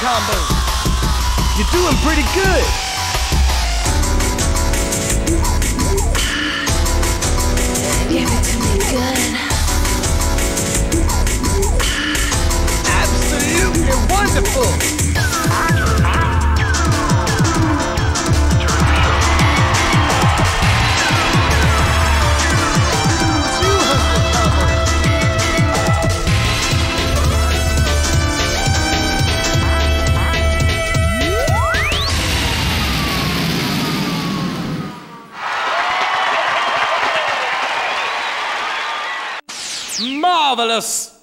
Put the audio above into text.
Combo. You're doing pretty good. Give it to me good. Absolutely wonderful. Marvelous!